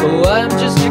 Oh, I'm just